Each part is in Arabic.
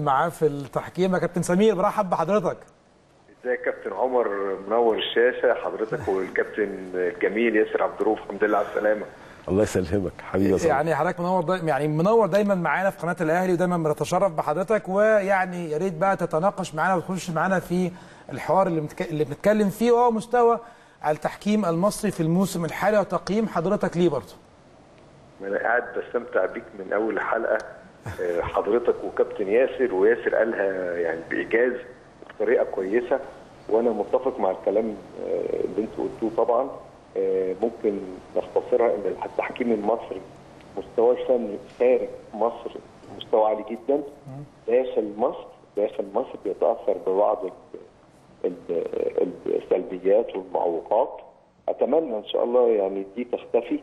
معاه في التحكيم. يا كابتن سمير برحب بحضرتك. ازيك يا كابتن عمر، منور الشاشه حضرتك والكابتن الجميل ياسر عبد الروف. الحمد لله على السلامه. الله يسلمك حبيبي يا صاحبي. يعني حضرتك منور دايما معانا في قناه الاهلي، ودايما بنتشرف بحضرتك، ويعني يا ريت بقى تتناقش معانا وتخش معانا في الحوار اللي بنتكلم فيه، وهو مستوى التحكيم المصري في الموسم الحالي وتقييم حضرتك ليه برضه. انا قاعد بستمتع بيك من اول حلقه حضرتك وكابتن ياسر، وياسر قالها يعني بايجاز بطريقه كويسه، وانا متفق مع الكلام اللي انت قلتوه. طبعا ممكن نختصرها ان التحكيم المصري مستواه الفني خارج مصر مستوى عالي جدا، داخل مصر بيتاثر ببعض السلبيات والمعوقات. اتمنى ان شاء الله يعني دي تختفي.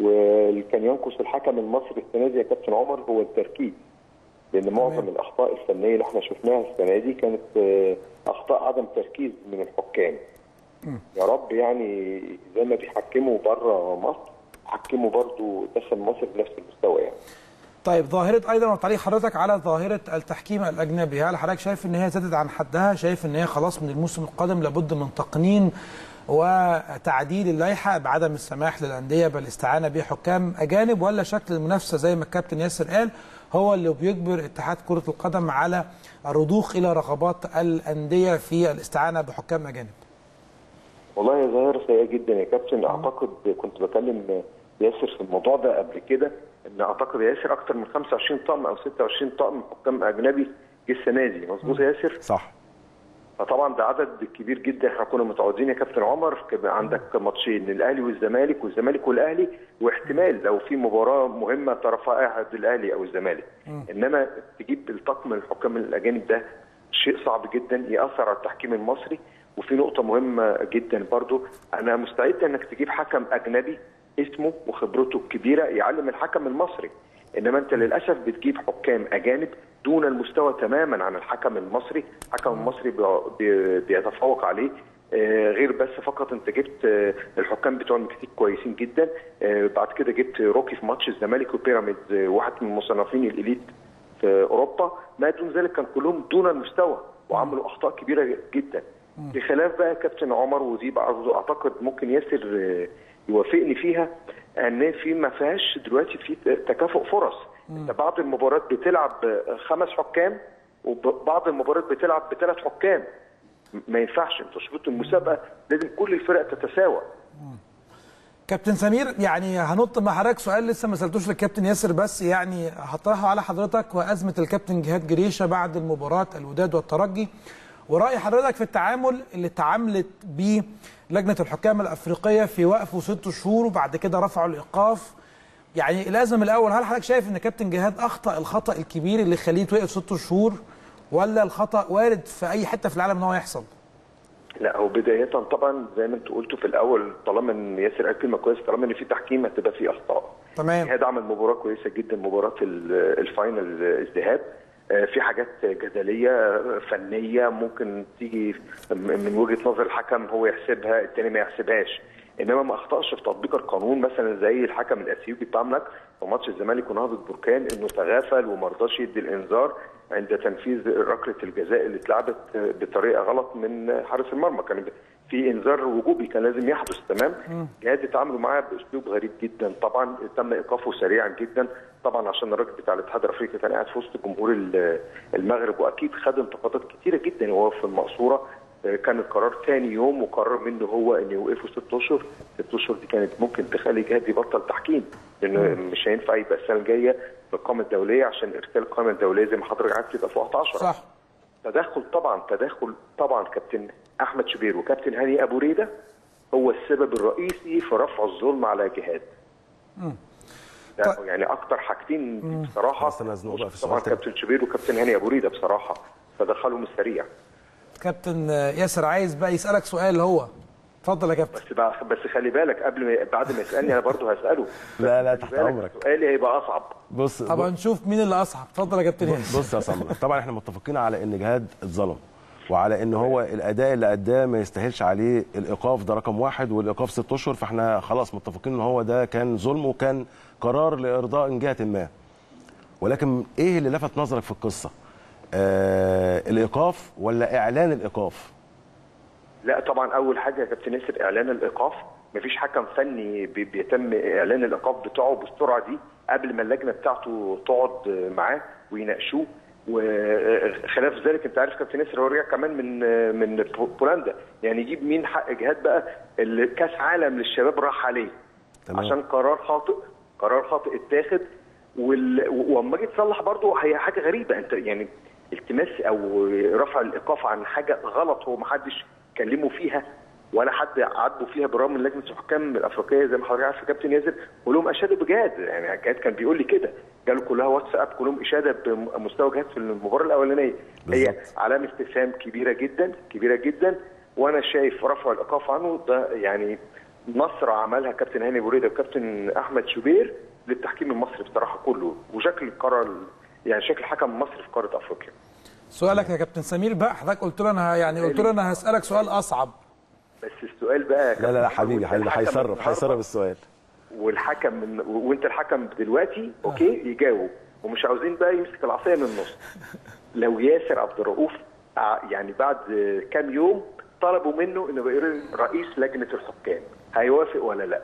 واللي كان ينقص الحكم المصري السنه دي يا كابتن عمر هو التركيز، لان معظم الاخطاء الفنيه اللي احنا شفناها السنه دي كانت اخطاء عدم تركيز من الحكام. يا رب يعني زي ما بيحكموا بره مصر يحكموا برضه داخل مصر بنفس المستوى يعني. طيب ظاهره، ايضا تعليق حضرتك على ظاهره التحكيم الاجنبي، هل حضرتك شايف ان هي زادت عن حدها؟ شايف ان هي خلاص من الموسم القادم لابد من تقنين وتعديل اللائحه بعدم السماح للانديه بالاستعانه بحكام اجانب، ولا شكل المنافسه زي ما الكابتن ياسر قال هو اللي بيجبر اتحاد كره القدم على الرضوخ الى رغبات الانديه في الاستعانه بحكام اجانب؟ والله يا ظاهره سيئه جدا يا كابتن. اعتقد كنت بكلم ياسر في الموضوع ده قبل كده، ان اعتقد ياسر اكثر من 25 طقم او 26 طقم حكام اجنبي جه السنه دي، مظبوط يا ياسر؟ صح. فطبعا ده عدد كبير جدا. احنا كنا متعودين يا كابتن عمر عندك ماتشين الاهلي والزمالك والزمالك والاهلي، واحتمال لو في مباراه مهمه طرفها احد الاهلي او الزمالك، انما تجيب الطقم الحكام الاجانب ده شيء صعب جدا ياثر على التحكيم المصري. وفي نقطه مهمه جدا برضو، انا مستعد انك تجيب حكم اجنبي اسمه وخبرته الكبيره يعلم الحكم المصري، انما انت للاسف بتجيب حكام اجانب دون المستوى تماما عن الحكم المصري. الحكم المصري بيتفوق عليه، غير بس فقط انت جبت الحكام بتوع المكسيك كويسين جدا، بعد كده جبت روكي في ماتش الزمالك وبيراميدز، واحد من مصنفين الاليت في اوروبا، ما دون ذلك كان كلهم دون المستوى وعملوا اخطاء كبيره جدا. بخلاف بقى كابتن عمر، ودي برضه اعتقد ممكن ياسر يوافقني فيها، ان في ما فيهاش دلوقتي في تكافؤ فرص. انت بعض المباريات بتلعب 5 حكام وبعض المباريات بتلعب ب3 حكام. ما ينفعش انت شروط المسابقه لازم كل الفرق تتساوى. كابتن سمير يعني هنط مع حضرتك سؤال لسه ما سالتوش للكابتن ياسر، بس يعني هطرحه على حضرتك، وازمه الكابتن جهاد جريشه بعد المباراه الوداد والترجي، ورأي حضرتك في التعامل اللي اتعاملت بيه لجنة الحكام الأفريقية في وقفه 6 شهور وبعد كده رفعوا الإيقاف. يعني لازم الأول، هل حضرتك شايف إن كابتن جهاد أخطأ الخطأ الكبير اللي يخليه يتوقف 6 شهور، ولا الخطأ وارد في أي حتة في العالم إن هو يحصل؟ لا، هو بداية طبعا زي ما أنتوا قلتوا في الأول، طالما إن ياسر قال كلمة كويسة، طالما إن في تحكيم هتبقى في أخطاء. تمام. جهاد عمل مباراة كويسة جدا، مباراة الفاينل الذهاب، في حاجات جدليه فنيه ممكن تيجي من وجهه نظر الحكم هو يحسبها الثاني ما يحسبهاش، انما ما اخطاش في تطبيق القانون. مثلا زي الحكم الاثيوبي ضامنك في ماتش الزمالك ونهضه بركان، انه تغافل وما رضاش يدي الانذار عند تنفيذ ركله الجزاء اللي اتلعبت بطريقه غلط من حارس المرمى، كان في انذار وجوبي كان لازم يحدث. تمام. جهاد اتعاملوا معاه باسلوب غريب جدا، طبعا تم ايقافه سريعا جدا، طبعا عشان الراجل بتاع الاتحاد الافريقي كان قاعد في وسط جمهور المغرب، واكيد خد انتقادات كتيره جدا وهو في المقصوره. كان القرار ثاني يوم، وقرر منه هو ان يوقفه 6 اشهر، 6 اشهر دي كانت ممكن تخلي جهاد يبطل تحكيم، لان مش هينفع يبقى السنه الجايه في القائمه الدوليه، عشان ارسال القائمه الدوليه زي ما حضرتك عارف يبقى فوق 10. صح. تدخل طبعا كابتن احمد شبير وكابتن هاني ابو ريده هو السبب الرئيسي في رفع الظلم على جهاد. يعني اكتر حاجتين بصراحه، طبعا كابتن شبير وكابتن هاني ابو ريده بصراحه فدخلهم السريع. كابتن ياسر عايز بقى يسالك سؤال، هو اتفضل يا كابتن. بس خلي بالك بعد ما يسالني انا برضه هساله. لا تحت امرك. سؤالي هيبقى اصعب. بص طبعا نشوف مين اللي اصعب. اتفضل يا كابتن ياسر. بص يا سمره، طبعا احنا متفقين على ان جهاد اتظلم، وعلى ان هو الاداء اللي اداه ما يستاهلش عليه الايقاف، ده رقم واحد، والايقاف 6 اشهر، فاحنا خلاص متفقين ان هو ده كان ظلم وكان قرار لارضاء جهه ما. ولكن ايه اللي لفت نظرك في القصه؟ الايقاف ولا اعلان الايقاف؟ لا طبعا اول حاجه يا كابتن ياسر اعلان الايقاف، مفيش حكم فني بيتم اعلان الايقاف بتاعه بالسرعه دي قبل ما اللجنه بتاعته تقعد معاه ويناقشوه. وخلاف ذلك انت عارف كابتن ياسر هو رجع كمان من بولندا، يعني يجيب مين؟ حق جهاد بقى اللي كاس عالم للشباب راح عليه عشان قرار خاطئ اتاخد. واما اجي تصلح برضه هي حاجه غريبه، انت يعني التماس او رفع الايقاف عن حاجه غلط هو ما حدش كلمه فيها ولا حد عاتبه فيها، بالرغم من لجنه الحكام الافريقيه زي ما حضرتك عارف يا كابتن ياسر كلهم اشادوا بجهاد، يعني جهاد كان بيقول لي كده، جاله كلها واتساب كلهم اشاده بمستوى جهاد في المباراه الاولانيه. هي علامه استفهام كبيره جدا كبيره جدا، وانا شايف رفع الايقاف عنه ده يعني نصر عملها كابتن هاني بوريده وكابتن احمد شبير للتحكيم المصري بصراحه كله، وشكل القرار يعني شكل حكم مصري في قاره افريقيا. سؤالك يا كابتن سمير بقى، حضرتك قلت له انا يعني قلت له انا هسالك سؤال اصعب، بس السؤال بقى لا لا حبيبي هيصرف السؤال والحكم من وانت الحكم دلوقتي اوكي يجاوب، ومش عاوزين بقى يمسك العصايه من النص. لو ياسر عبد الروف يعني بعد كام يوم طلبوا منه انه يبقى رئيس لجنه الحكام، هيوافق ولا لا؟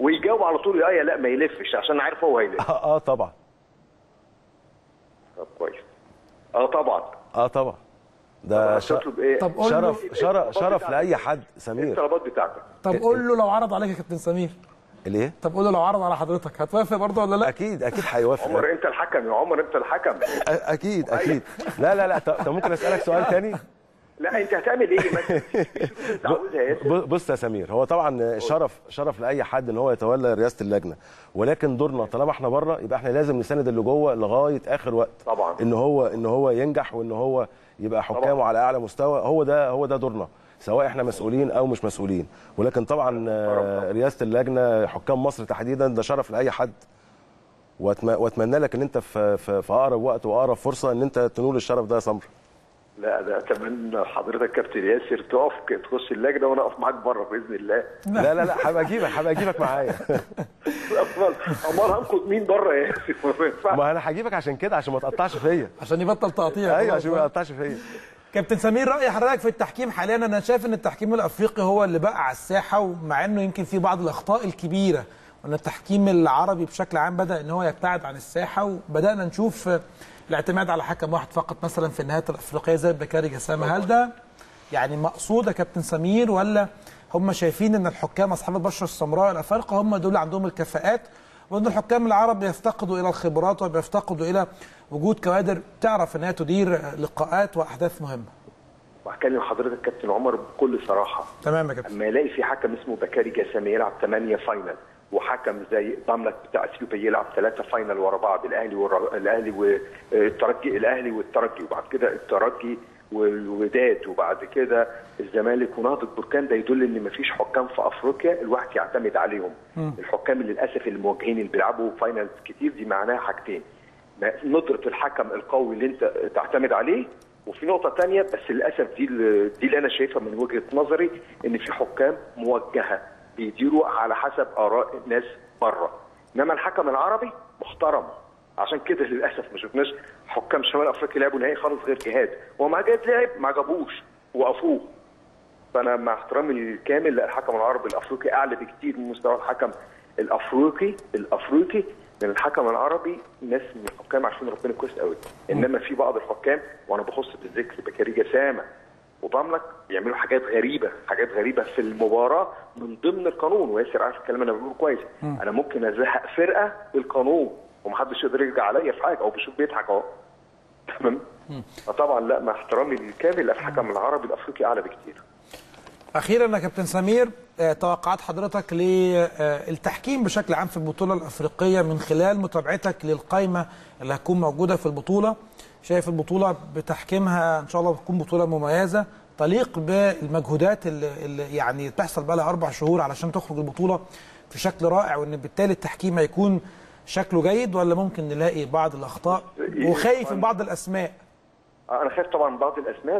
ويجاوب على طول يا لا ما يلفش عشان عارف هو هيلف. طبعا. طب كويس. طبعا. ده شرف ايه؟ طب قول له شرف لاي حد سمير. الطلبات بتاعتك. طب قول له لو عرض عليك يا كابتن سمير. ليه؟ طب قول له لو عرض على حضرتك هتوافق برضه ولا لا؟ اكيد هيوافق. عمر انت الحكم يا عمر انت الحكم. اكيد. لا طب ممكن اسالك سؤال تاني؟ لا انت هتعمل ايه مثلا؟ انت عاوزها يا ياسر؟ بص يا سمير، هو طبعا شرف لاي حد ان هو يتولى رئاسه اللجنه، ولكن دورنا طالما احنا بره يبقى احنا لازم نساند اللي جوه لغايه اخر وقت طبعا، ان هو ينجح وان هو يبقى حكامه طبعا على اعلى مستوى. هو ده دورنا سواء احنا مسؤولين او مش مسؤولين، ولكن طبعا رئاسه اللجنه حكام مصر تحديدا ده شرف لاي حد، واتمنى لك ان انت في اقرب وقت واقرب فرصه ان انت تنول الشرف ده يا سمر. لا ده اتمنى حضرتك كابتن ياسر تقف تخش اللجنه وانا اقف معاك بره باذن الله. لا هبقى اجيبك معايا. امال هنقض مين بره يا ياسر؟ ما انا هجيبك عشان كده، عشان ما تقطعش فيا، عشان يبطل تقطيع. ايوه عشان ما يقطعش فيا. كابتن سمير راي حضرتك في التحكيم حاليا؟ انا شايف ان التحكيم الافريقي هو اللي بقى على الساحه، ومع انه يمكن في بعض الاخطاء الكبيره، وان التحكيم العربي بشكل عام بدا ان هو يبتعد عن الساحه، وبدانا نشوف الاعتماد على حكم واحد فقط مثلا في النهايات الافريقيه زي بكاري جسام. هل ده يعني مقصود يا كابتن سمير، ولا هم شايفين ان الحكام اصحاب البشره السمراء الافارقه هم دول عندهم الكفاءات، وان الحكام العرب بيفتقدوا الى الخبرات وبيفتقدوا الى وجود كوادر تعرف انها تدير لقاءات واحداث مهمه؟ وهكلم حضرتك كابتن عمر بكل صراحه. تمام يا كابتن. اما الاقي في حكم اسمه بكاري جسام يلعب 8 فاينل، وحكم زي ضامنك بتاع اثيوبيا يلعب 3 فاينل ورا بعض، الاهلي والترجي، وبعد كده الترجي والوداد، وبعد كده الزمالك ونهضه البركان، ده يدل ان مفيش حكام في افريقيا الواحد يعتمد عليهم. الحكام اللي للاسف المواجهين اللي بيلعبوا فاينل كتير دي معناها حاجتين، ندره الحكم القوي اللي انت تعتمد عليه، وفي نقطه ثانيه بس للاسف دي اللي انا شايفها من وجهه نظري، ان في حكام موجهه بيديروا على حسب اراء الناس بره، انما الحكم العربي محترم. عشان كده للاسف ما شفناش حكام شمال افريقيا لعبوا نهائي خالص غير جهاد، ومع جهاد لعب ما عجبوش وقفوه. فانا مع احترامي الكامل للحكم العربي الافريقي اعلى بكتير من مستوى الحكم الافريقي من الحكم العربي. ناس من الحكام عارفين ربنا كويس قوي، انما في بعض الحكام وانا بخص بالذكر بكاري جسامه وضامنك بيعملوا حاجات غريبه في المباراه من ضمن القانون، وياسر عارف الكلام انا بقوله كويس. انا ممكن ازهق فرقه بالقانون ومحدش يقدر يرجع عليا في حاجه، او بشوف بيضحك اهو. تمام. فطبعا لا مع احترامي الكامل الحكم العربي الافريقي اعلى بكتير. اخيرا يا كابتن سمير، توقعات حضرتك للتحكيم بشكل عام في البطوله الافريقيه من خلال متابعتك للقائمه اللي هتكون موجوده في البطوله؟ شايف البطوله بتحكيمها ان شاء الله بتكون بطوله مميزه تليق بالمجهودات اللي يعني بتحصل بقى لها 4 شهور علشان تخرج البطوله في شكل رائع، وان بالتالي التحكيم هيكون شكله جيد، ولا ممكن نلاقي بعض الاخطاء وخايف من بعض الاسماء؟ انا خايف طبعا بعض الاسماء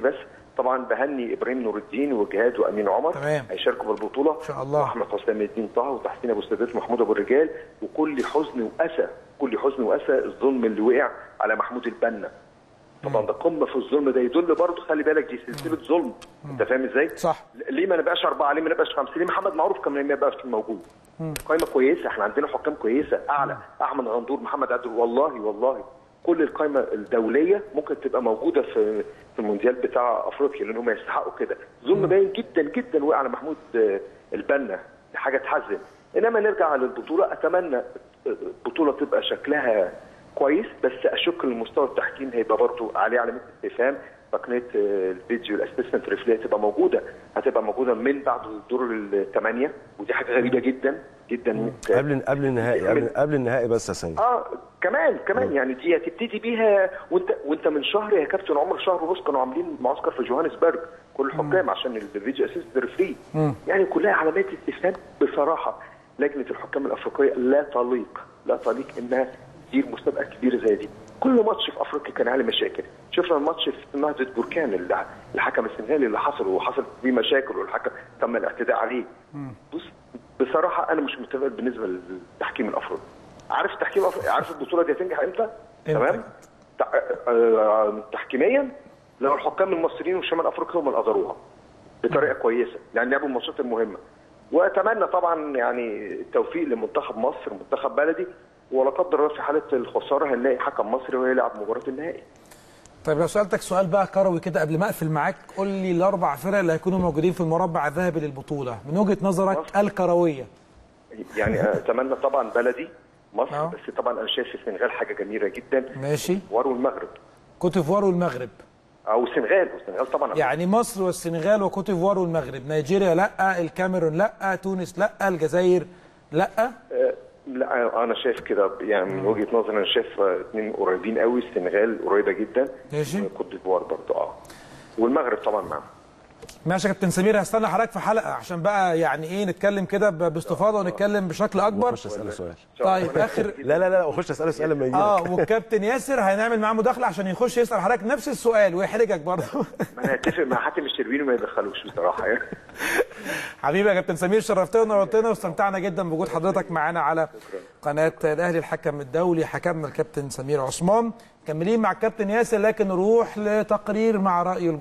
بس طبعا بهني ابراهيم نور الدين وجهاد وامين عمر هيشاركوا بالبطوله ان شاء الله، واحمد حسام الدين طه وتحسين ابو السادات محمود ابو الرجال، وكل حزن واسى الظلم اللي وقع على محمود البنا طبعا ده قمه في الظلم، ده يدل برضه خلي بالك دي سلسله ظلم، انت فاهم ازاي؟ صح. ليه ما نبقاش 4؟ ليه ما نبقاش 5؟ ليه محمد معروف كان ما يبقاش موجود؟ قايمه كويسه، احنا عندنا حكام كويسه اعلى، احمد غندور، محمد عدل، والله كل القايمه الدوليه ممكن تبقى موجوده في المونديال بتاع افريقيا، لان هم يستحقوا كده. ظلم باين جدا جدا وقع على محمود البنا، حاجه تحزن. انما نرجع للبطوله، اتمنى البطوله تبقى شكلها كويس، بس اشك ان مستوى التحكيم هيبقى برضه عليه علامه استفهام. تقنيه الفيديو الاسيستنت ريفلي هتبقى موجوده من بعد الدور الثمانيه، ودي حاجه غريبه جدا جدا. قبل النهائي، قبل النهائي بس يا سيد. كمان يعني دي هتبتدي بيها، وانت من شهر يا كابتن عمر، شهر ونص كانوا عاملين معسكر في جوهانسبرج كل الحكام عشان الفيديو اسيستنت ريفلي، يعني كلها علامات استفهام بصراحه. لجنه الحكام الافريقيه لا تليق انها تدير مسابقه كبيره زي دي. كل ماتش في افريقيا كان عليه مشاكل، شفنا الماتش في نهضه بركان الحكم السنغالي اللي وحصلت فيه مشاكل والحكم تم الاعتداء عليه. بص بصراحه انا مش متفائل بالنسبه للتحكيم الافريقي. عارف التحكيم الافريقي، عارف البطوله دي هتنجح امتى؟ تمام؟ تحكيميا لو الحكام المصريين وشمال افريقيا هم اللي قدروها بطريقه كويسه، يعني لعبوا الماتشات المهمه. واتمنى طبعا يعني التوفيق لمنتخب مصر، منتخب بلدي، ولا قدر الله في حاله الخساره هنلاقي حكم مصري ويلعب مباراه النهائي. طيب لو سالتك سؤال بقى كروي كده قبل ما اقفل معاك، قول لي الاربع فرق اللي هيكونوا موجودين في المربع الذهبي للبطوله من وجهه نظرك مصر. الكرويه. يعني اتمنى طبعا بلدي مصر بس طبعا انا شايف السنغال حاجه جميله جدا. ماشي. كوتيفوار والمغرب. كوتيفوار والمغرب. او السنغال طبعا. يعني مصر والسنغال وكوتيفوار والمغرب، نيجيريا لا، الكاميرون لا، تونس لا، الجزائر لا. لا انا شايف كده، يعني من وجهه نظري انا شايف اثنين قريبين قوي، السنغال قريبه جدا، كوت ديفوار برضه والمغرب طبعا معاهم. ماشي يا كابتن سمير، هستنى حضرتك في حلقه عشان بقى يعني ايه نتكلم كده باستفاضه ونتكلم بشكل اكبر. اخش اساله سؤال. طيب اخر لا اخش اساله سؤال لما يجي. والكابتن ياسر هنعمل معاه مداخله عشان يخش يسال حضرتك نفس السؤال ويحرجك برضه. انا هتفق مع حاتم الشربيني وما يدخلوش بصراحه يعني. حبيبي يا كابتن سمير، شرفتنا ونورتنا واستمتعنا جدا بوجود حضرتك معانا على قناه الاهلي الحكم الدولي، حكمنا الكابتن سمير عثمان. مكملين مع الكابتن ياسر، لكن نروح لتقرير مع راي